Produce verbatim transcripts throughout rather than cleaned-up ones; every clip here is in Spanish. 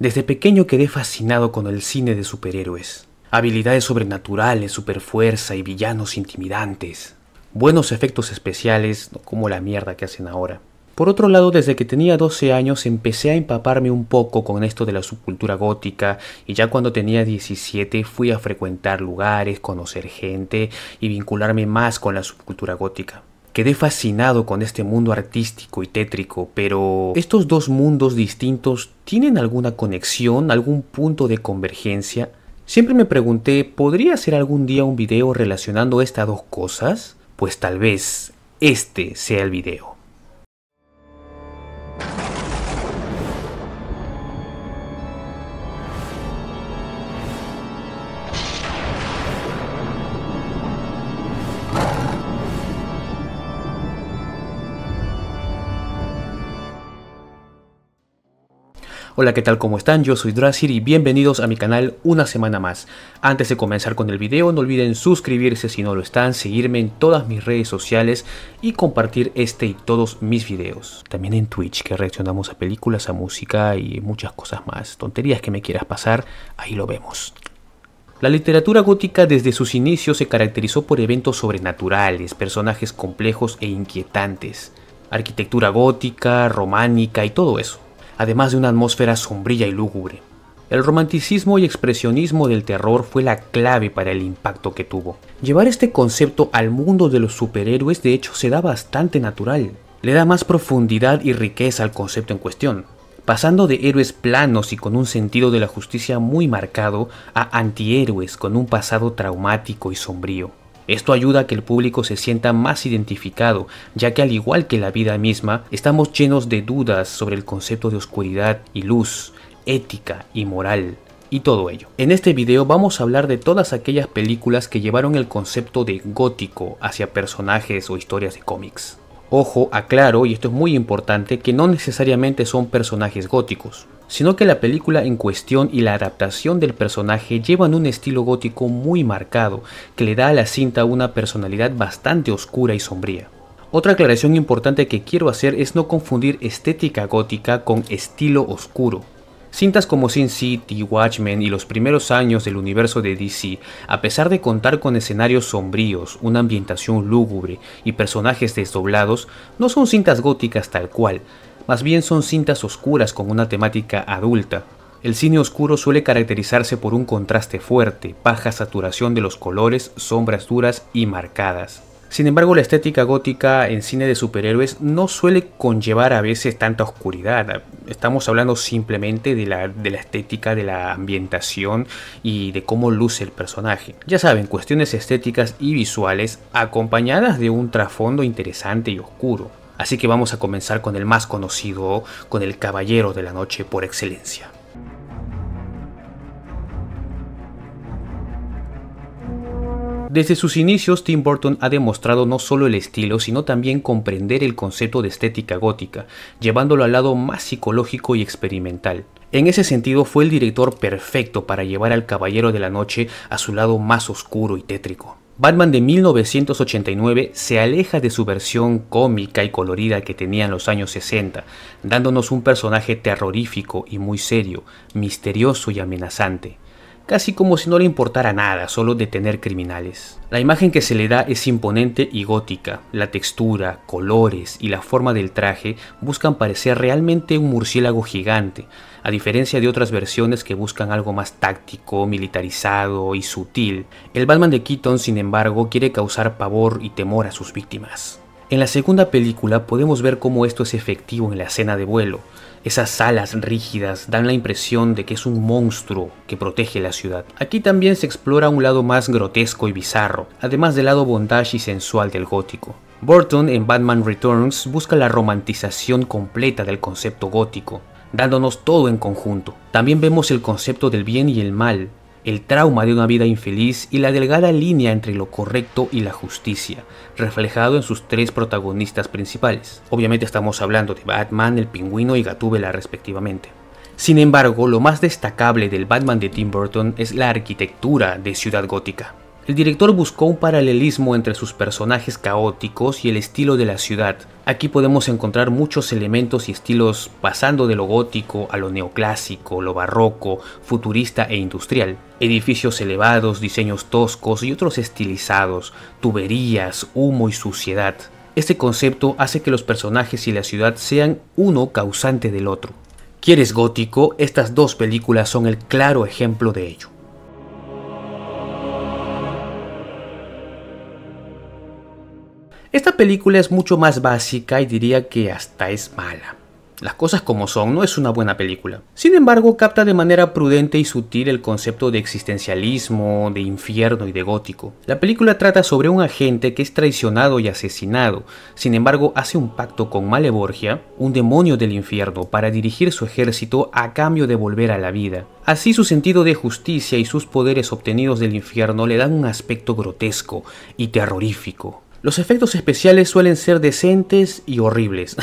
Desde pequeño quedé fascinado con el cine de superhéroes. Habilidades sobrenaturales, superfuerza y villanos intimidantes. Buenos efectos especiales, como la mierda que hacen ahora. Por otro lado, desde que tenía doce años empecé a empaparme un poco con esto de la subcultura gótica, y ya cuando tenía diecisiete fui a frecuentar lugares, conocer gente y vincularme más con la subcultura gótica. Quedé fascinado con este mundo artístico y tétrico, pero ¿estos dos mundos distintos tienen alguna conexión, algún punto de convergencia? Siempre me pregunté, ¿podría hacer algún día un video relacionando estas dos cosas? Pues tal vez este sea el video. Hola, ¿qué tal? ¿Cómo están? Yo soy Drahcir y bienvenidos a mi canal una semana más. Antes de comenzar con el video, no olviden suscribirse si no lo están, seguirme en todas mis redes sociales y compartir este y todos mis videos. También en Twitch, que reaccionamos a películas, a música y muchas cosas más. Tonterías que me quieras pasar, ahí lo vemos. La literatura gótica desde sus inicios se caracterizó por eventos sobrenaturales, personajes complejos e inquietantes, arquitectura gótica, románica y todo eso, además de una atmósfera sombría y lúgubre. El romanticismo y expresionismo del terror fue la clave para el impacto que tuvo. Llevar este concepto al mundo de los superhéroes de hecho se da bastante natural. Le da más profundidad y riqueza al concepto en cuestión, pasando de héroes planos y con un sentido de la justicia muy marcado a antihéroes con un pasado traumático y sombrío. Esto ayuda a que el público se sienta más identificado, ya que al igual que la vida misma, estamos llenos de dudas sobre el concepto de oscuridad y luz, ética y moral, y todo ello. En este video vamos a hablar de todas aquellas películas que llevaron el concepto de gótico hacia personajes o historias de cómics. Ojo, aclaro, y esto es muy importante, que no necesariamente son personajes góticos, sino que la película en cuestión y la adaptación del personaje llevan un estilo gótico muy marcado, que le da a la cinta una personalidad bastante oscura y sombría. Otra aclaración importante que quiero hacer es no confundir estética gótica con estilo oscuro. Cintas como Sin City, Watchmen y los primeros años del universo de D C, a pesar de contar con escenarios sombríos, una ambientación lúgubre y personajes desdoblados, no son cintas góticas tal cual, más bien son cintas oscuras con una temática adulta. El cine oscuro suele caracterizarse por un contraste fuerte, baja saturación de los colores, sombras duras y marcadas. Sin embargo, la estética gótica en cine de superhéroes no suele conllevar a veces tanta oscuridad. Estamos hablando simplemente de la, de la estética, de la ambientación y de cómo luce el personaje. Ya saben, cuestiones estéticas y visuales acompañadas de un trasfondo interesante y oscuro. Así que vamos a comenzar con el más conocido, con el Caballero de la Noche por excelencia. Desde sus inicios, Tim Burton ha demostrado no solo el estilo, sino también comprender el concepto de estética gótica, llevándolo al lado más psicológico y experimental. En ese sentido, fue el director perfecto para llevar al Caballero de la Noche a su lado más oscuro y tétrico. Batman de mil novecientos ochenta y nueve se aleja de su versión cómica y colorida que tenía en los años sesenta, dándonos un personaje terrorífico y muy serio, misterioso y amenazante. Casi como si no le importara nada, solo detener criminales. La imagen que se le da es imponente y gótica. La textura, colores y la forma del traje buscan parecer realmente un murciélago gigante, a diferencia de otras versiones que buscan algo más táctico, militarizado y sutil. El Batman de Keaton, sin embargo, quiere causar pavor y temor a sus víctimas. En la segunda película podemos ver cómo esto es efectivo en la escena de vuelo. Esas alas rígidas dan la impresión de que es un monstruo que protege la ciudad. Aquí también se explora un lado más grotesco y bizarro, además del lado bondage y sensual del gótico. Burton en Batman Returns busca la romantización completa del concepto gótico, dándonos todo en conjunto. También vemos el concepto del bien y el mal, el trauma de una vida infeliz y la delgada línea entre lo correcto y la justicia, reflejado en sus tres protagonistas principales. Obviamente estamos hablando de Batman, el Pingüino y Gatúbela respectivamente. Sin embargo, lo más destacable del Batman de Tim Burton es la arquitectura de Ciudad Gótica. El director buscó un paralelismo entre sus personajes caóticos y el estilo de la ciudad. Aquí podemos encontrar muchos elementos y estilos pasando de lo gótico a lo neoclásico, lo barroco, futurista e industrial. Edificios elevados, diseños toscos y otros estilizados, tuberías, humo y suciedad. Este concepto hace que los personajes y la ciudad sean uno causante del otro. ¿Quieres gótico? Estas dos películas son el claro ejemplo de ello. Esta película es mucho más básica y diría que hasta es mala. Las cosas como son, no es una buena película. Sin embargo, capta de manera prudente y sutil el concepto de existencialismo, de infierno y de gótico. La película trata sobre un agente que es traicionado y asesinado. Sin embargo, hace un pacto con Maleborgia, un demonio del infierno, para dirigir su ejército a cambio de volver a la vida. Así, su sentido de justicia y sus poderes obtenidos del infierno le dan un aspecto grotesco y terrorífico. Los efectos especiales suelen ser decentes y horribles.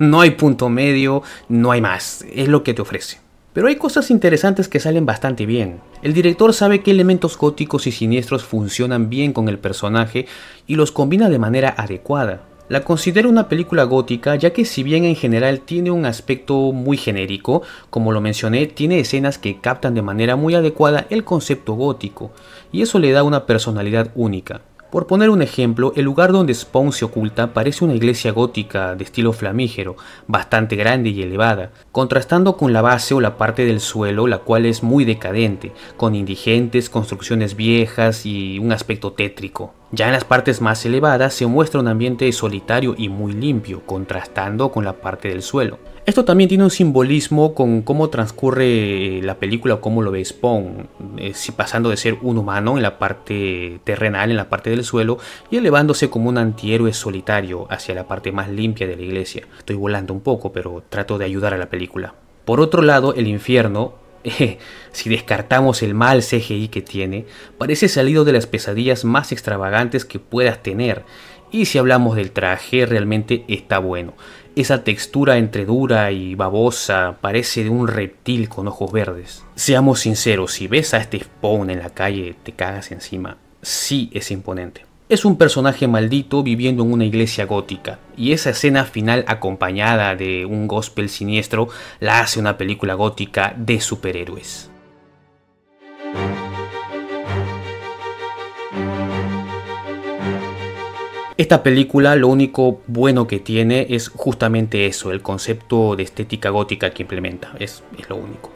No hay punto medio, no hay más, es lo que te ofrece. Pero hay cosas interesantes que salen bastante bien. El director sabe qué elementos góticos y siniestros funcionan bien con el personaje y los combina de manera adecuada. La considero una película gótica ya que si bien en general tiene un aspecto muy genérico, como lo mencioné, tiene escenas que captan de manera muy adecuada el concepto gótico y eso le da una personalidad única. Por poner un ejemplo, el lugar donde Spawn se oculta parece una iglesia gótica de estilo flamígero, bastante grande y elevada, contrastando con la base o la parte del suelo, la cual es muy decadente, con indigentes, construcciones viejas y un aspecto tétrico. Ya en las partes más elevadas se muestra un ambiente solitario y muy limpio, contrastando con la parte del suelo. Esto también tiene un simbolismo con cómo transcurre la película o cómo lo ve Spawn, eh, si pasando de ser un humano en la parte terrenal, en la parte del suelo, y elevándose como un antihéroe solitario hacia la parte más limpia de la iglesia. Estoy volando un poco, pero trato de ayudar a la película. Por otro lado, el infierno... Si descartamos el mal C G I que tiene, parece salido de las pesadillas más extravagantes que puedas tener. Y si hablamos del traje, realmente está bueno. Esa textura entre dura y babosa parece de un reptil con ojos verdes. Seamos sinceros, si ves a este Spawn en la calle, te cagas encima. Sí es imponente. Es un personaje maldito viviendo en una iglesia gótica, y esa escena final acompañada de un gospel siniestro la hace una película gótica de superhéroes. Esta película lo único bueno que tiene es justamente eso, el concepto de estética gótica que implementa, es, es lo único.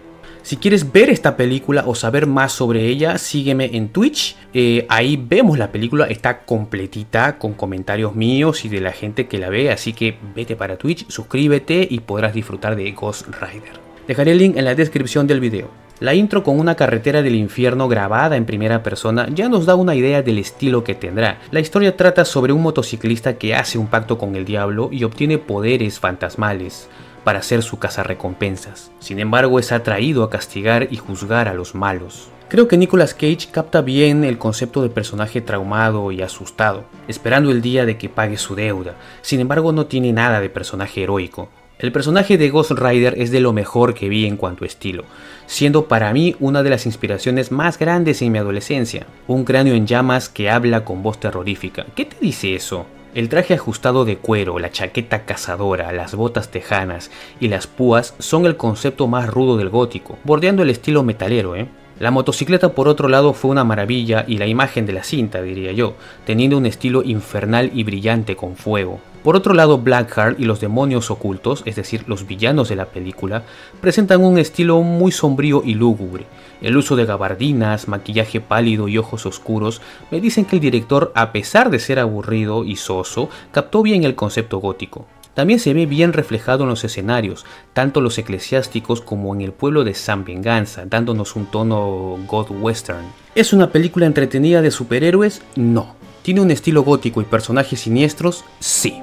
Si quieres ver esta película o saber más sobre ella, sígueme en Twitch. Eh, ahí vemos la película, está completita con comentarios míos y de la gente que la ve. Así que vete para Twitch, suscríbete y podrás disfrutar de Ghost Rider. Dejaré el link en la descripción del video. La intro con una carretera del infierno grabada en primera persona ya nos da una idea del estilo que tendrá. La historia trata sobre un motociclista que hace un pacto con el diablo y obtiene poderes fantasmales para ser su cazarrecompensas. Sin embargo, es atraído a castigar y juzgar a los malos. Creo que Nicolas Cage capta bien el concepto de personaje traumado y asustado, esperando el día de que pague su deuda. Sin embargo, no tiene nada de personaje heroico. El personaje de Ghost Rider es de lo mejor que vi en cuanto a estilo, siendo para mí una de las inspiraciones más grandes en mi adolescencia. Un cráneo en llamas que habla con voz terrorífica. ¿Qué te dice eso? El traje ajustado de cuero, la chaqueta cazadora, las botas tejanas y las púas son el concepto más rudo del gótico, bordeando el estilo metalero, ¿eh? La motocicleta por otro lado fue una maravilla y la imagen de la cinta, diría yo, teniendo un estilo infernal y brillante con fuego. Por otro lado, Blackheart y los demonios ocultos, es decir, los villanos de la película, presentan un estilo muy sombrío y lúgubre. El uso de gabardinas, maquillaje pálido y ojos oscuros me dicen que el director, a pesar de ser aburrido y soso, captó bien el concepto gótico. También se ve bien reflejado en los escenarios, tanto los eclesiásticos como en el pueblo de San Venganza, dándonos un tono god western. ¿Es una película entretenida de superhéroes? No. ¿Tiene un estilo gótico y personajes siniestros? Sí.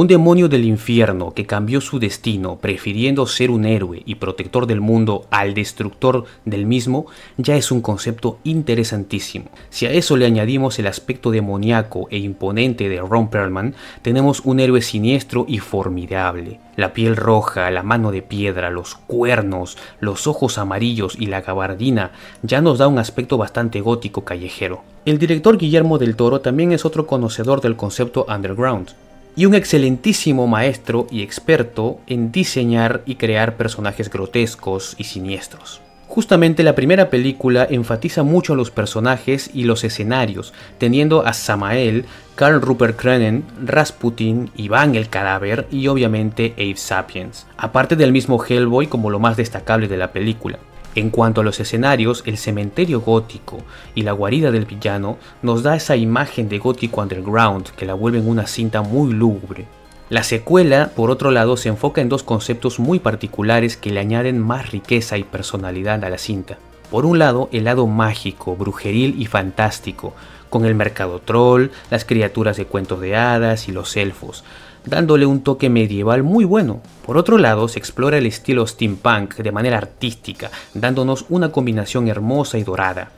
Un demonio del infierno que cambió su destino prefiriendo ser un héroe y protector del mundo al destructor del mismo ya es un concepto interesantísimo. Si a eso le añadimos el aspecto demoníaco e imponente de Ron Perlman, tenemos un héroe siniestro y formidable. La piel roja, la mano de piedra, los cuernos, los ojos amarillos y la gabardina ya nos da un aspecto bastante gótico callejero. El director Guillermo del Toro también es otro conocedor del concepto underground y un excelentísimo maestro y experto en diseñar y crear personajes grotescos y siniestros. Justamente la primera película enfatiza mucho a los personajes y los escenarios, teniendo a Samael, Karl Rupert Krenen, Rasputin, Iván el Cadáver y obviamente Abe Sapiens, aparte del mismo Hellboy como lo más destacable de la película. En cuanto a los escenarios, el cementerio gótico y la guarida del villano nos da esa imagen de gótico underground que la vuelven una cinta muy lúgubre. La secuela, por otro lado, se enfoca en dos conceptos muy particulares que le añaden más riqueza y personalidad a la cinta. Por un lado, el lado mágico, brujeril y fantástico, con el mercado troll, las criaturas de cuentos de hadas y los elfos, dándole un toque medieval muy bueno. Por otro lado, se explora el estilo steampunk de manera artística, dándonos una combinación hermosa y dorada.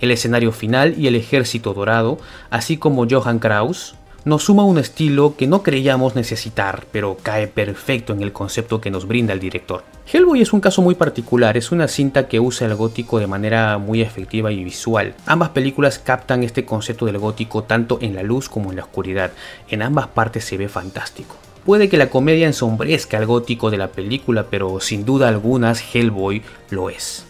El escenario final y el ejército dorado, así como Johann Krauss, nos suma un estilo que no creíamos necesitar, pero cae perfecto en el concepto que nos brinda el director. Hellboy es un caso muy particular, es una cinta que usa el gótico de manera muy efectiva y visual. Ambas películas captan este concepto del gótico tanto en la luz como en la oscuridad, en ambas partes se ve fantástico. Puede que la comedia ensombrezca al gótico de la película, pero sin duda alguna Hellboy lo es.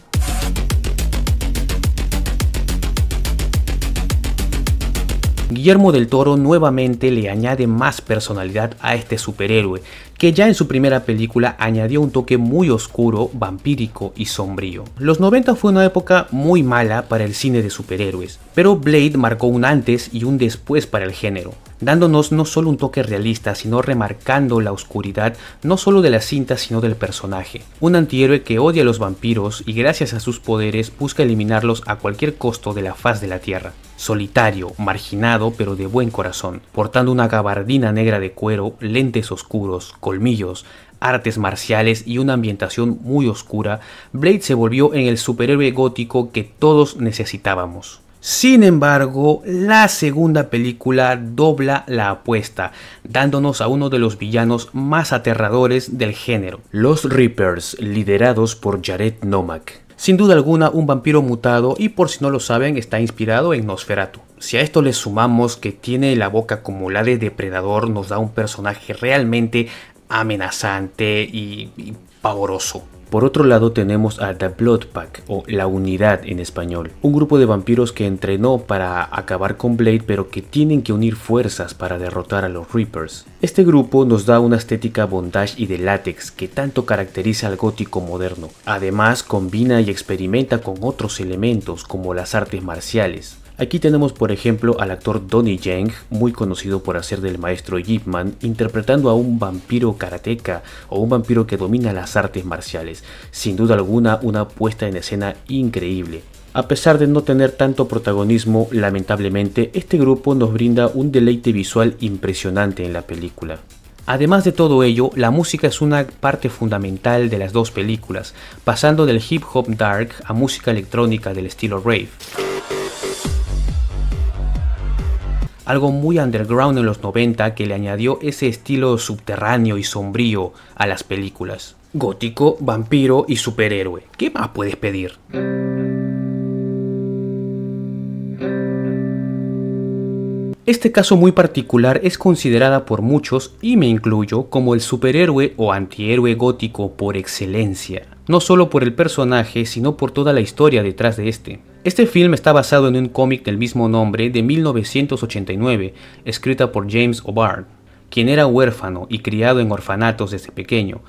Guillermo del Toro nuevamente le añade más personalidad a este superhéroe, que ya en su primera película añadió un toque muy oscuro, vampírico y sombrío. Los noventa fue una época muy mala para el cine de superhéroes, pero Blade marcó un antes y un después para el género, dándonos no solo un toque realista, sino remarcando la oscuridad no solo de la cinta, sino del personaje. Un antihéroe que odia a los vampiros y gracias a sus poderes busca eliminarlos a cualquier costo de la faz de la Tierra. Solitario, marginado, pero de buen corazón, portando una gabardina negra de cuero, lentes oscuros, colmillos, artes marciales y una ambientación muy oscura, Blade se volvió en el superhéroe gótico que todos necesitábamos. Sin embargo, la segunda película dobla la apuesta, dándonos a uno de los villanos más aterradores del género, los Reapers, liderados por Jared Nomak. Sin duda alguna un vampiro mutado y, por si no lo saben, está inspirado en Nosferatu. Si a esto le sumamos que tiene la boca como la de depredador, nos da un personaje realmente amenazante y, y pavoroso. Por otro lado tenemos a The Blood Pack, o La Unidad en español, un grupo de vampiros que entrenó para acabar con Blade pero que tienen que unir fuerzas para derrotar a los Reapers. Este grupo nos da una estética bondage y de látex que tanto caracteriza al gótico moderno. Además combina y experimenta con otros elementos como las artes marciales. Aquí tenemos por ejemplo al actor Donnie Yen, muy conocido por hacer del maestro Ip Man, interpretando a un vampiro karateca o un vampiro que domina las artes marciales. Sin duda alguna una puesta en escena increíble. A pesar de no tener tanto protagonismo, lamentablemente, este grupo nos brinda un deleite visual impresionante en la película. Además de todo ello, la música es una parte fundamental de las dos películas, pasando del hip hop dark a música electrónica del estilo rave. Algo muy underground en los noventa que le añadió ese estilo subterráneo y sombrío a las películas. Gótico, vampiro y superhéroe. ¿Qué más puedes pedir? Este caso muy particular es considerada por muchos, y me incluyo, como el superhéroe o antihéroe gótico por excelencia. No solo por el personaje, sino por toda la historia detrás de este. Este film está basado en un cómic del mismo nombre de mil novecientos ochenta y nueve, escrita por James O'Barr, quien era huérfano y criado en orfanatos desde pequeño.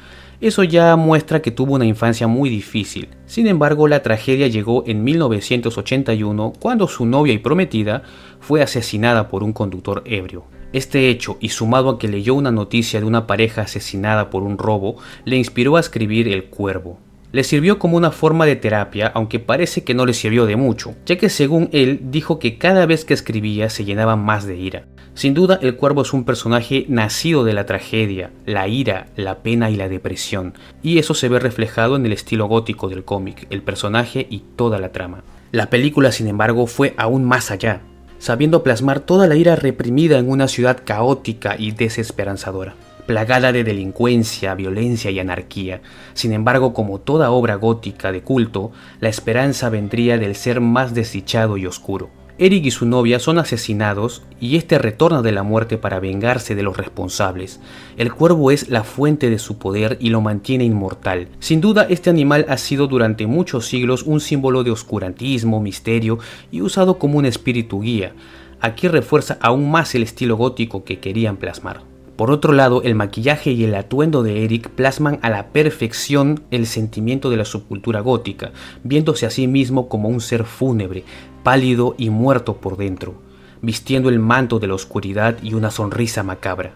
Eso ya muestra que tuvo una infancia muy difícil. Sin embargo, la tragedia llegó en mil novecientos ochenta y uno cuando su novia y prometida fue asesinada por un conductor ebrio. Este hecho, y sumado a que leyó una noticia de una pareja asesinada por un robo, le inspiró a escribir El Cuervo. Le sirvió como una forma de terapia, aunque parece que no le sirvió de mucho, ya que según él dijo que cada vez que escribía se llenaba más de ira. Sin duda, El Cuervo es un personaje nacido de la tragedia, la ira, la pena y la depresión, y eso se ve reflejado en el estilo gótico del cómic, el personaje y toda la trama. La película, sin embargo, fue aún más allá, sabiendo plasmar toda la ira reprimida en una ciudad caótica y desesperanzadora, plagada de delincuencia, violencia y anarquía. Sin embargo, como toda obra gótica de culto, la esperanza vendría del ser más desdichado y oscuro. Eric y su novia son asesinados y este retorna de la muerte para vengarse de los responsables. El cuervo es la fuente de su poder y lo mantiene inmortal. Sin duda, este animal ha sido durante muchos siglos un símbolo de oscurantismo, misterio y usado como un espíritu guía. Aquí refuerza aún más el estilo gótico que querían plasmar. Por otro lado, el maquillaje y el atuendo de Eric plasman a la perfección el sentimiento de la subcultura gótica, viéndose a sí mismo como un ser fúnebre, pálido y muerto por dentro, vistiendo el manto de la oscuridad y una sonrisa macabra.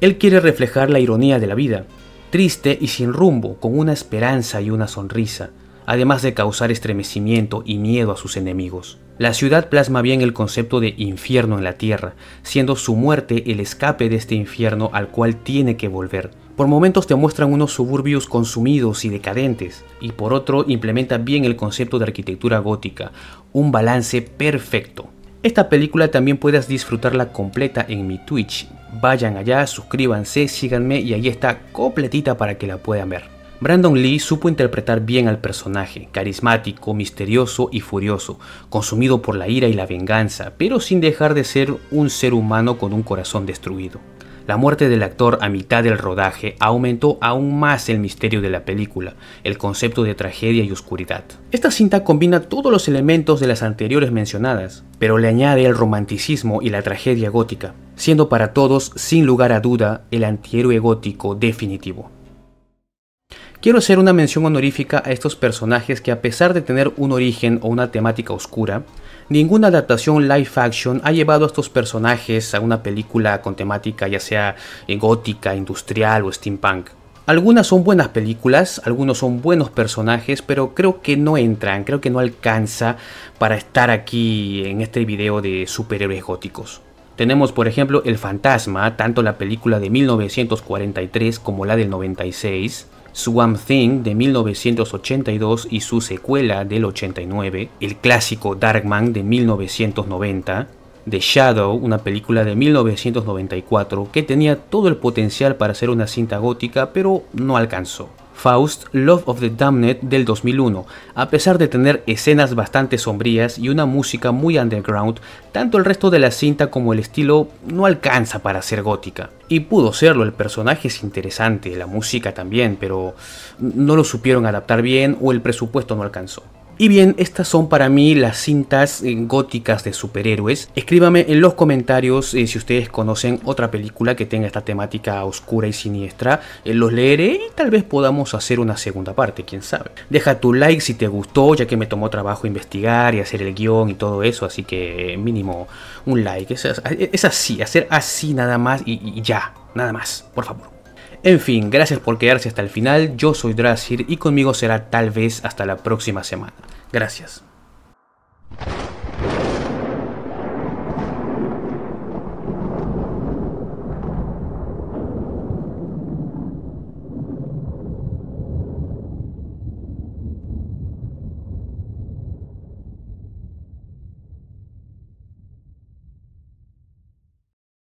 Él quiere reflejar la ironía de la vida, triste y sin rumbo, con una esperanza y una sonrisa, además de causar estremecimiento y miedo a sus enemigos. La ciudad plasma bien el concepto de infierno en la tierra, siendo su muerte el escape de este infierno al cual tiene que volver. Por momentos te muestran unos suburbios consumidos y decadentes, y por otro implementa bien el concepto de arquitectura gótica, un balance perfecto. Esta película también puedes disfrutarla completa en mi Twitch, vayan allá, suscríbanse, síganme y ahí está completita para que la puedan ver. Brandon Lee supo interpretar bien al personaje, carismático, misterioso y furioso, consumido por la ira y la venganza, pero sin dejar de ser un ser humano con un corazón destruido. La muerte del actor a mitad del rodaje aumentó aún más el misterio de la película, el concepto de tragedia y oscuridad. Esta cinta combina todos los elementos de las anteriores mencionadas, pero le añade el romanticismo y la tragedia gótica, siendo para todos, sin lugar a duda, el antihéroe gótico definitivo. Quiero hacer una mención honorífica a estos personajes que, a pesar de tener un origen o una temática oscura, ninguna adaptación live action ha llevado a estos personajes a una película con temática ya sea gótica, industrial o steampunk. Algunas son buenas películas, algunos son buenos personajes, pero creo que no entran, creo que no alcanza para estar aquí en este video de superhéroes góticos. Tenemos por ejemplo El Fantasma, tanto la película de mil novecientos cuarenta y tres como la del noventa y seis, Swamp Thing de mil novecientos ochenta y dos y su secuela del ochenta y nueve, el clásico Darkman de mil novecientos noventa, The Shadow, una película de mil novecientos noventa y cuatro que tenía todo el potencial para ser una cinta gótica pero no alcanzó. Faust, Love of the Damned del dos mil uno, a pesar de tener escenas bastante sombrías y una música muy underground, tanto el resto de la cinta como el estilo no alcanza para ser gótica. Y pudo serlo, el personaje es interesante, la música también, pero no lo supieron adaptar bien o el presupuesto no alcanzó. Y bien, estas son para mí las cintas góticas de superhéroes. Escríbame en los comentarios eh, si ustedes conocen otra película que tenga esta temática oscura y siniestra. Eh, los leeré y tal vez podamos hacer una segunda parte, quién sabe. Deja tu like si te gustó, ya que me tomó trabajo investigar y hacer el guión y todo eso. Así que mínimo un like. Es, es así, hacer así nada más y, y ya, nada más, por favor. En fin, gracias por quedarse hasta el final, yo soy Drahcir y conmigo será tal vez hasta la próxima semana. Gracias.